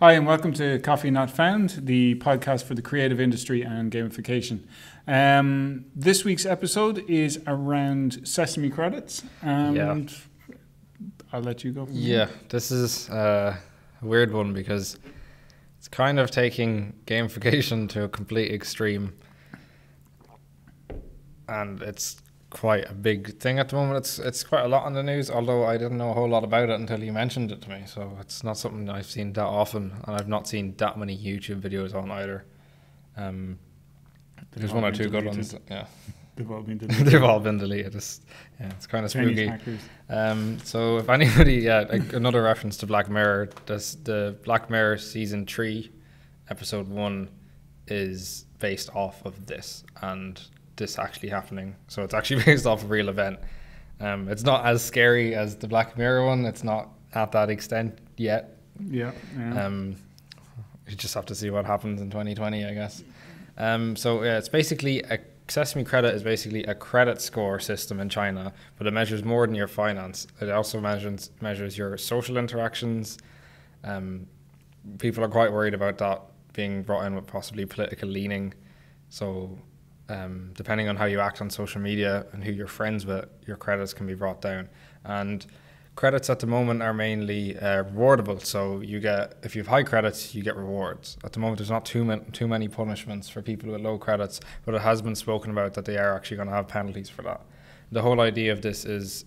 Hi, and welcome to Coffee Not Found, the podcast for the creative industry and gamification. This week's episode is around Sesame Credits, and I'll let you go from there. This is a weird one because it's kind of taking gamification to a complete extreme, and it's quite a big thing at the moment. It's quite a lot on the news, although I didn't know a whole lot about it until you mentioned it to me, so it's not something I've seen that often, and I've not seen that many YouTube videos on either. There's one or two good ones. Yeah, they've all been deleted. They've all been deleted. It's kind of spooky. So if anybody, another reference to Black Mirror, the Black Mirror season 3 episode 1 is based off of this, and this actually happening. So it's actually based off a real event. It's not as scary as the Black Mirror one. It's not at that extent yet. Yeah. You just have to see what happens in 2020, I guess. It's basically, Sesame Credit is basically a credit score system in China, but it measures more than your finance. It also measures your social interactions. People are quite worried about that being brought in with possibly political leaning. So depending on how you act on social media and who you're friends with, your credits can be brought down. And credits at the moment are mainly rewardable. So if you have high credits, you get rewards. At the moment, there's not too many punishments for people with low credits, but it has been spoken about that they are actually going to have penalties for that. The whole idea of this is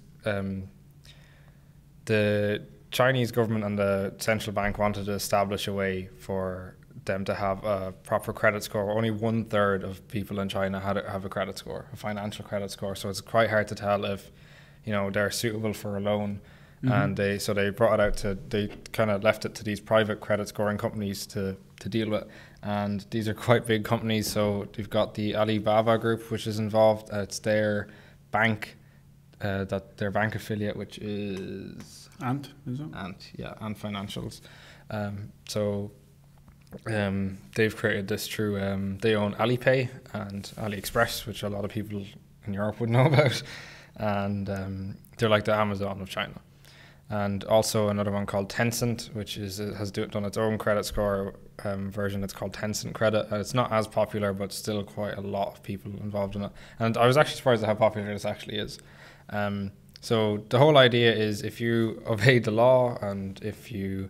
the Chinese government and the central bank wanted to establish a way for them to have a proper credit score. Only 1/3 of people in China have a credit score, a financial credit score. So it's quite hard to tell if, they're suitable for a loan. Mm-hmm. And they brought it out they kind of left it to these private credit scoring companies to deal with. And these are quite big companies. So they've got the Alibaba Group, which is involved. It's their bank, their bank affiliate, which is Ant, is it? Ant, yeah, Ant Financials. They've created this through, they own Alipay and AliExpress, which a lot of people in Europe would know about, and they're like the Amazon of China. And also another one called Tencent, which has done its own credit score version. It's called Tencent Credit, and it's not as popular, but still quite a lot of people involved in it. And I was actually surprised at how popular this actually is. So the whole idea is, if you obey the law and if you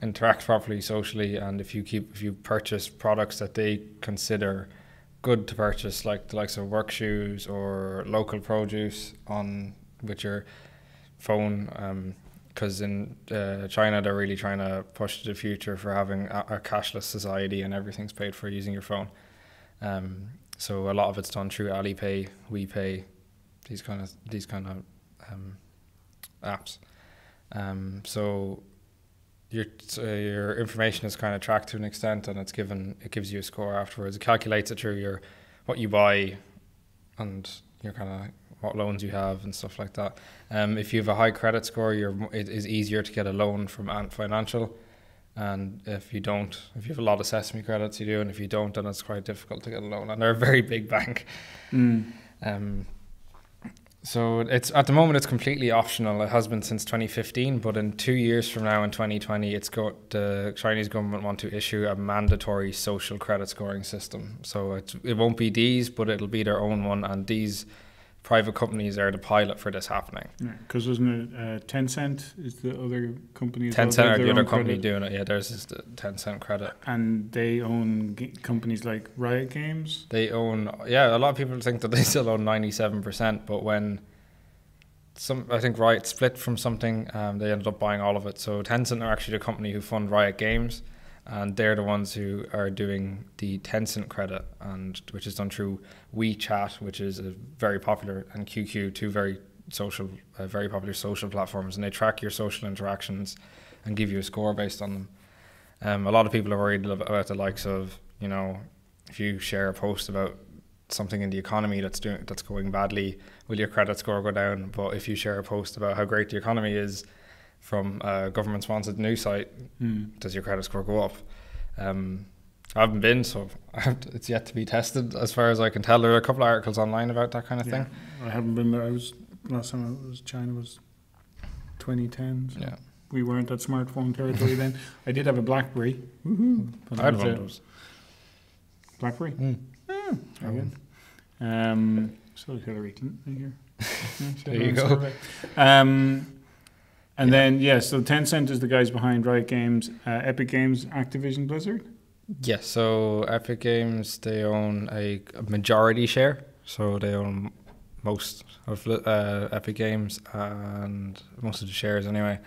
interact properly socially, and if you purchase products that they consider good to purchase, like the likes of work shoes or local produce with your phone, because in China they're really trying to push the future for having a cashless society, and everything's paid for using your phone. So a lot of it's done through Alipay, WePay, these kind of apps. Your information is kind of tracked to an extent, and it gives you a score afterwards. It calculates it through what you buy and your kind of what loans you have and stuff like that. If you have a high credit score, it is easier to get a loan from Ant Financial, and if you have a lot of Sesame credits, you do, and if you don't, then it's quite difficult to get a loan. And they're a very big bank. Mm. So at the moment, it's completely optional. It has been since 2015, but in 2 years from now, in 2020, the Chinese government want to issue a mandatory social credit scoring system. So it won't be these, but it'll be their own one, and these private companies are the pilot for this happening. Because isn't it Tencent is the other company? Tencent are the other company doing it. Yeah, theirs is the Tencent Credit. And they own companies like Riot Games? They own, a lot of people think that they still own 97%, but I think Riot split from something, they ended up buying all of it. So Tencent are actually the company who fund Riot Games, and they're the ones who are doing the Tencent Credit, which is done through WeChat, which is very popular, and QQ, two very popular social platforms, and they track your social interactions and give you a score based on them. A lot of people are worried about the likes of, if you share a post about something in the economy that's going badly, will your credit score go down? But if you share a post about how great the economy is, from a government-sponsored news site, does your credit score go up? I haven't been, so it's yet to be tested. As far as I can tell, there are a couple of articles online about that kind of thing. I haven't been there. Last time I was China was 2010. So. Yeah, we weren't at smartphone territory then. I did have a BlackBerry. Woohoo! I had one of those. BlackBerry. Mm. Yeah, I won. So is Hillary Clinton right here. There you go. And then, yeah, so Tencent is the guys behind Riot Games, Epic Games, Activision Blizzard. Yeah, so Epic Games, they own a majority share. So they own most of Epic Games and most of the shares anyway.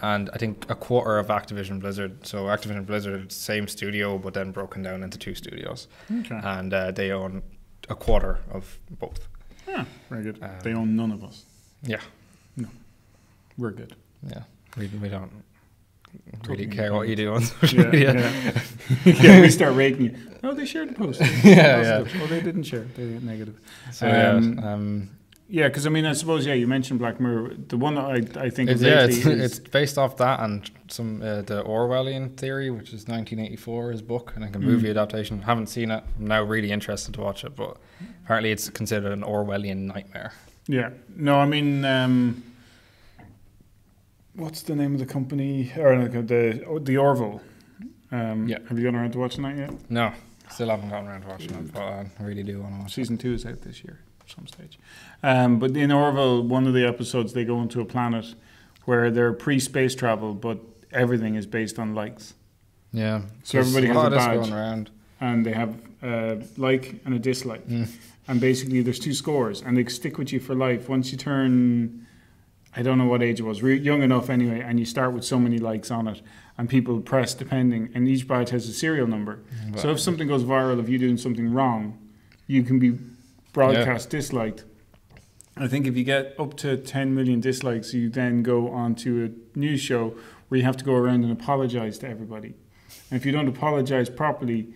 And I think a quarter of Activision Blizzard. So Activision Blizzard, same studio, but then broken down into two studios. Okay. And they own a quarter of both. Yeah, very good. They own none of us. Yeah. No. We're good. Yeah. We don't really care what you do on social media. Yeah. Yeah, we start rating you. Oh, they shared the post. Yeah. Oh, they didn't share. They did negative. So, yeah, because I mean, I suppose, yeah, you mentioned Black Mirror. The one that I think of lately it's based off that and some the Orwellian theory, which is 1984, his book, and like a movie adaptation. Haven't seen it. I'm now really interested to watch it, but apparently it's considered an Orwellian nightmare. Yeah. No, I mean... what's the name of the company? Or the Orville. Yeah. Have you gone around to watching that yet? No. Still haven't gotten around to watching it, but I really do want to watch Season 2 is out this year. Some stage, but in Orville, one of the episodes they go into a planet where they're pre-space travel, but everything is based on likes. Yeah, so everybody has a badge going around, and they have a like and a dislike, and basically there's two scores, and they stick with you for life. Once you turn, I don't know what age it was, young enough anyway, and you start with so many likes on it, and people press depending, and each badge has a serial number. Wow. So if something goes viral of you doing something wrong, you can be broadcast disliked. I think if you get up to 10 million dislikes, you then go on to a news show where you have to go around and apologize to everybody. And if you don't apologize properly,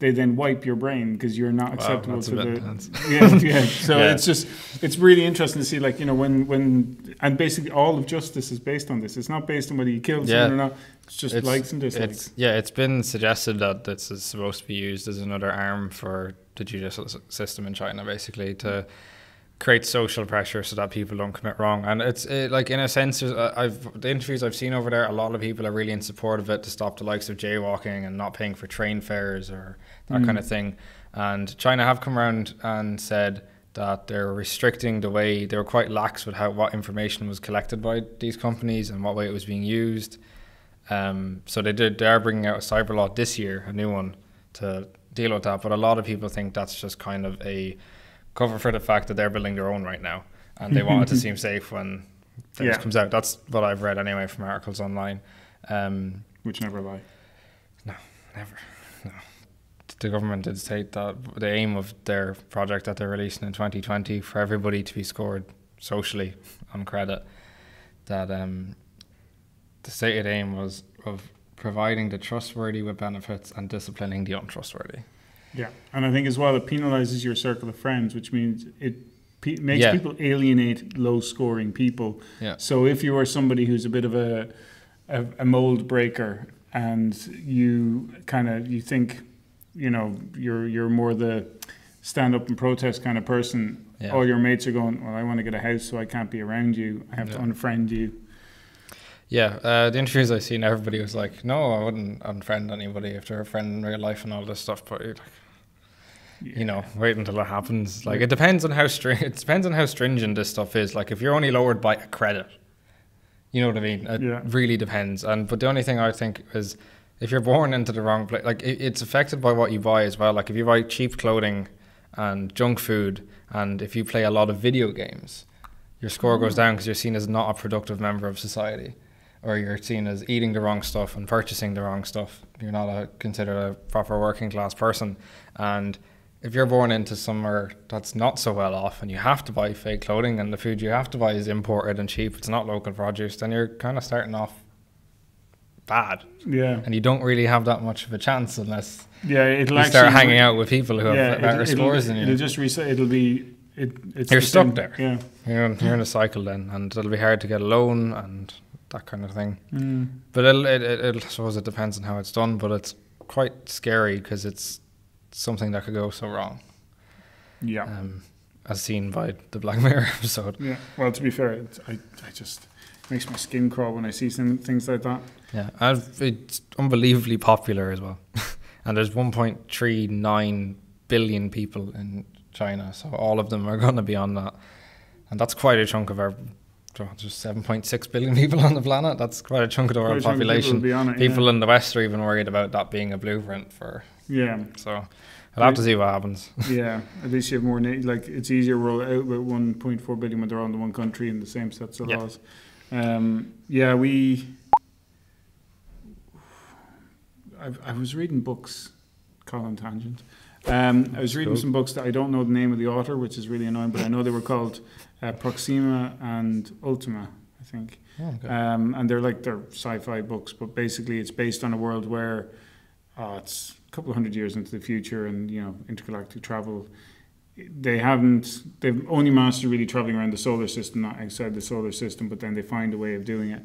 they then wipe your brain because you're not acceptable to the... Yeah. So it's just, it's really interesting to see, like, you know, when and basically all of justice is based on this. It's not based on whether you killed someone or not. It's just likes and dislikes. It's been suggested that this is supposed to be used as another arm for the judicial system in China, basically, to create social pressure so that people don't commit wrong. And it's like, in a sense, the interviews I've seen over there, a lot of people are really in support of it to stop the likes of jaywalking and not paying for train fares or that kind of thing. And China have come around and said that they're restricting the way, they were quite lax with what information was collected by these companies and what way it was being used. So they are bringing out a cyber law this year, a new one, to deal with that. But a lot of people think that's just kind of a cover for the fact that they're building their own right now, and they want it to seem safe when things comes out. That's what I've read anyway from articles online. Which never lie. No, never. No. The government did state that the aim of their project that they're releasing in 2020 for everybody to be scored socially on credit, that the stated aim was of providing the trustworthy with benefits and disciplining the untrustworthy. Yeah, and I think as well it penalizes your circle of friends, which means it makes people alienate low-scoring people. Yeah. So if you are somebody who's a bit of a mold breaker and you kind of, you think, you know, you're more the stand up and protest kind of person, all your mates are going, well, I want to get a house, so I can't be around you. I have to unfriend you. Yeah, the interviews I've seen, everybody was like, no, I wouldn't unfriend anybody if they're a friend in real life and all this stuff, but you know, wait until it happens. Like, it depends on how stringent this stuff is. Like, if you're only lowered by a credit, you know what I mean? It really depends. But the only thing I think is, if you're born into the wrong place, like, it's affected by what you buy as well. Like, if you buy cheap clothing and junk food, and if you play a lot of video games, your score goes down because you're seen as not a productive member of society. Or you're seen as eating the wrong stuff and purchasing the wrong stuff. You're not considered a proper working class person. And if you're born into somewhere that's not so well off and you have to buy fake clothing and the food you have to buy is imported and cheap, it's not local produce, then you're kind of starting off bad. Yeah. And you don't really have that much of a chance unless you start hanging out with people who have better scores than you. You're stuck there. Yeah. You're in a cycle then, and it'll be hard to get a loan and... that kind of thing. But I suppose it depends on how it's done, but it's quite scary because it's something that could go so wrong. Yeah. As seen by the Black Mirror episode. Yeah, well, to be fair, I just, Makes my skin crawl when I see things like that. Yeah, it's unbelievably popular as well. And there's 1.39 billion people in China, so all of them are going to be on that. And that's quite a chunk of our... There's 7.6 billion people on the planet. That's quite a chunk of the world population. People in the West are even worried about that being a blueprint for... Yeah. So... I'll have to see what happens. Yeah, at least you have more, like, it's easier to roll it out with 1.4 billion when they're all in the one country and the same sets of laws. Yeah, I was reading books, Colin tangent. I was reading some books that I don't know the name of the author, which is really annoying, but I know they were called Proxima and Ultima, I think. Oh, okay. And they're sci-fi books, but basically it's based on a world where it's a couple of hundred years into the future, and intergalactic travel, they've only mastered really traveling around the solar system, not outside the solar system, but then they find a way of doing it.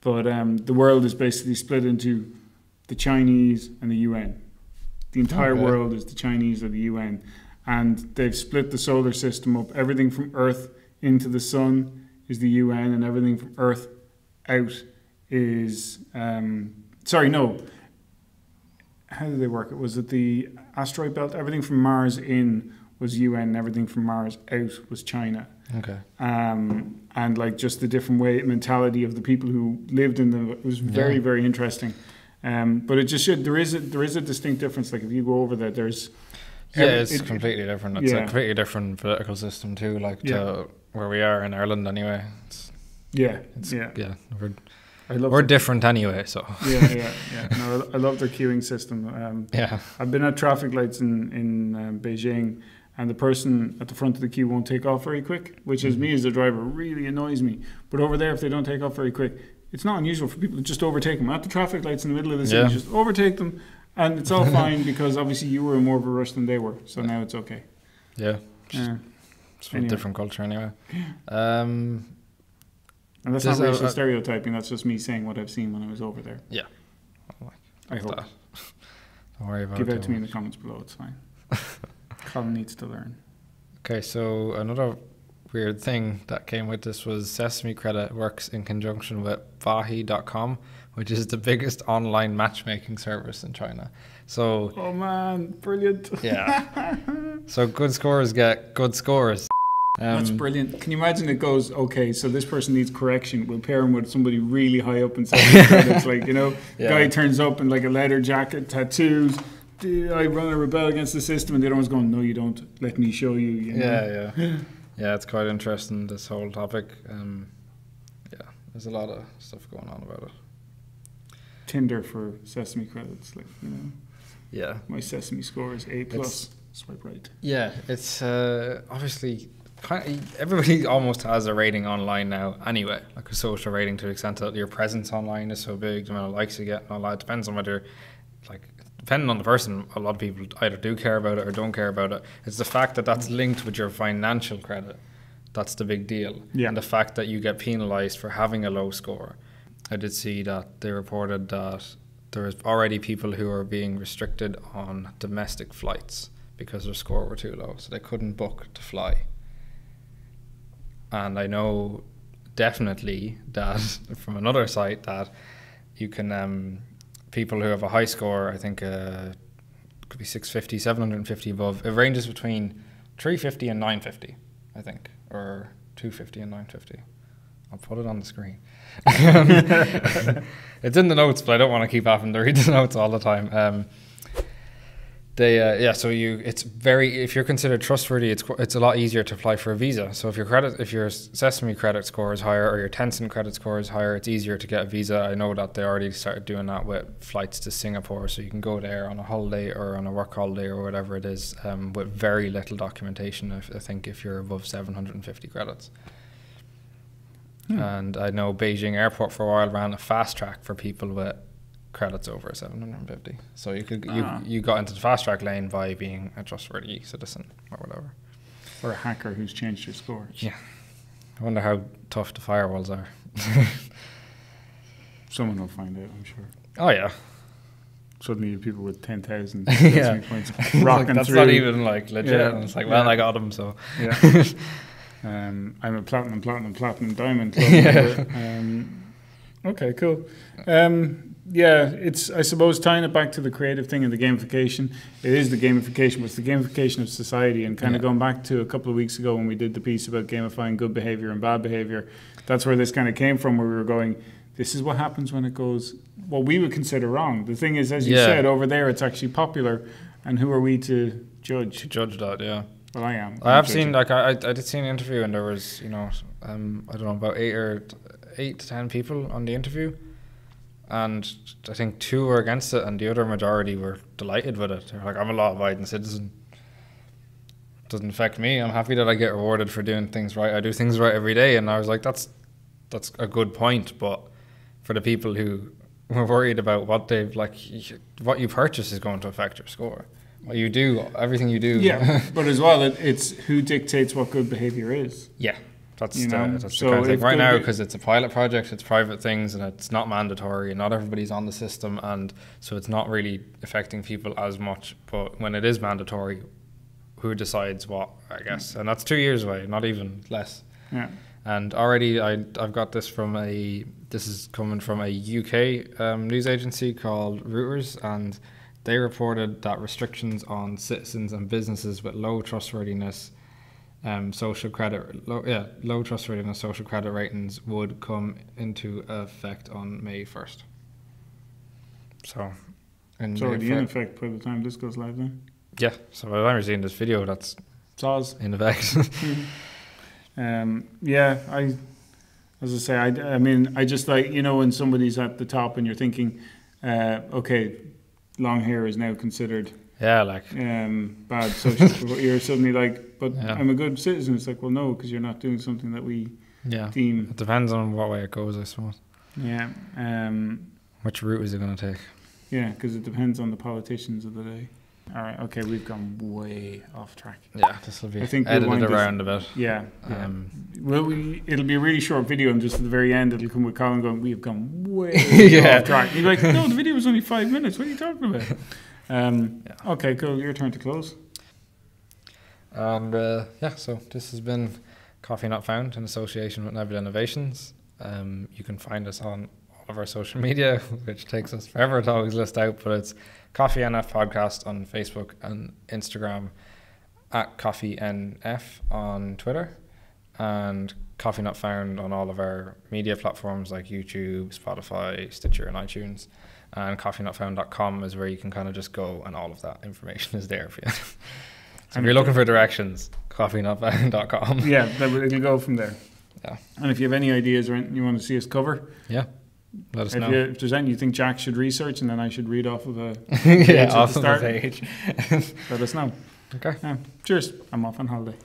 But the world is basically split into the Chinese and the UN. The entire world is the Chinese or the UN, and they've split the solar system up. Everything from Earth into the sun is the UN, and everything from Earth out is how did they work it? Was it the asteroid belt? Everything from Mars in was UN, and everything from Mars out was China. Okay. And like just the different mentality of the people who lived in them, it was very, very interesting. But it just showed there is a distinct difference. Like if you go over there, it's completely different. It's a completely different political system too, to where we are in Ireland anyway. We're different anyway, so. Yeah. No, I love their queuing system. I've been at traffic lights in Beijing, and the person at the front of the queue won't take off very quick, which as me as the driver really annoys me. But over there, if they don't take off very quick, it's not unusual for people to just overtake them. At the traffic lights in the middle of the city, just overtake them, and it's all fine because obviously you were in more of a rush than they were, so now it's okay. Yeah, it's a different culture anyway. And that's not racial stereotyping, that's just me saying what I've seen when I was over there. Yeah. I hope. Don't worry about it. Give it to me in the comments below, it's fine. Colin needs to learn. Okay, so another weird thing that came with this was Sesame Credit works in conjunction with Vahi.com, which is the biggest online matchmaking service in China. So... Oh man, brilliant. Yeah. So good scorers get good scores. That's brilliant. Can you imagine it goes, okay, so this person needs correction. We'll pair him with somebody really high up in Sesame Credits. Guy turns up in like a leather jacket, tattoos. I run and rebel against the system, and the other one's going, no, you don't. Let me show you. Yeah, it's quite interesting, this whole topic. There's a lot of stuff going on about it. Tinder for Sesame Credits, Yeah. My Sesame score is A+. Swipe right. Yeah, it's obviously... Everybody almost has a rating online now anyway, like a social rating, to the extent that your presence online is so big, the amount of likes you get and all that. Depends on whether, depending on the person, a lot of people either do care about it or don't care about it. It's the fact that that's linked with your financial credit. That's the big deal. Yeah. And the fact that you get penalized for having a low score. I did see that they reported that there's already people who are being restricted on domestic flights because their score were too low, so they couldn't book to fly. And I know definitely that from another site that you can, people who have a high score, I think could be 650, 750 above. It ranges between 350 and 950, I think, or 250 and 950. I'll put it on the screen. It's in the notes, but I don't want to keep having to read the notes all the time. If you're considered trustworthy, it's a lot easier to apply for a visa. So if your Sesame credit score is higher or your Tencent credit score is higher, it's easier to get a visa. I know that they already started doing that with flights to Singapore, so you can go there on a holiday or on a work holiday or whatever it is, with very little documentation. I think if you're above 750 credits. And I know Beijing Airport for a while ran a fast track for people with credits over 750, so you got into the fast track lane by being a trustworthy citizen or whatever, or a hacker who's changed your score. Yeah, I wonder how tough the firewalls are. Someone will find out, I'm sure. Oh yeah, suddenly people with 10,000 points rocking through. That's not even legit. Yeah. And it's like, well, I got them, so. Yeah. I'm a platinum, diamond. Yeah. Okay, cool. Yeah, it's, I suppose, tying it back to the creative thing and the gamification. It is the gamification, but it's the gamification of society, and kind of going back to a couple of weeks ago when we did the piece about gamifying good behavior and bad behavior. That's where this kind of came from, where we were going, this is what happens when it goes what we would consider wrong. The thing is, as you said, over there it's actually popular, and who are we to judge? To judge that, yeah. Well, I am. I have seen, like, I did see an interview, and there was, you know, I don't know, about 8 to 10 people on the interview, and I think 2 were against it, and the other majority were delighted with it. They're like, I'm a law-abiding citizen. It doesn't affect me. I'm happy that I get rewarded for doing things right. I do things right every day, and I was like, that's a good point, but for the people who were worried about what they've, like, what you purchase is going to affect your score. What you do, everything you do. Yeah, but as well, it's who dictates what good behavior is. Yeah, that's, you know? That's so the kind of thing. Right now, because it's a pilot project, it's private things, and it's not mandatory, and not everybody's on the system, and so it's not really affecting people as much. But when it is mandatory, who decides what, I guess? And that's 2 years away, not even less. Yeah. And already, I've got this from a, this is coming from a UK news agency called Reuters, and they reported that restrictions on citizens and businesses with low trustworthiness, social credit, low trustworthiness, social credit ratings would come into effect on May 1st. So, and so it'll be in effect by the time this goes live, then. Yeah. So by the time you're seeing this video, that's in effect. Yeah. As I say, I mean, I just, like, you know, when somebody's at the top and you're thinking, okay, long hair is now considered like bad social. You're suddenly like, but I'm a good citizen. It's like, well, no, because you're not doing something that we deem. It depends on what way it goes, I suppose. Yeah. Which route is it going to take? Yeah, because it depends on the politicians of the day. All right. Okay, we've gone way off track. Yeah, this will be, I think, edited around a bit. Yeah. Well, it'll be a really short video, and just at the very end, it'll come with Colin going, "We've gone way off track." And you're like, "No, the video was only 5 minutes. What are you talking about?" Okay, cool. Your turn to close. And yeah, so this has been Coffee Not Found in association with Neville Innovations. You can find us on all of our social media, which takes us forever to always list out, but it's Coffee NF Podcast on Facebook and Instagram, at Coffee NF on Twitter, and Coffee Not Found on all of our media platforms like YouTube, Spotify, Stitcher, and iTunes. And CoffeeNotFound.com is where you can kind of just go, and all of that information is there for you. So if you're looking for directions, CoffeeNotFound.com. Yeah, it'll go from there. Yeah. And if you have any ideas or anything you want to see us cover, let us know. If there's anything you think Jack should research and then I should read off of a page at the start, let us know. Okay. Cheers. I'm off on holiday.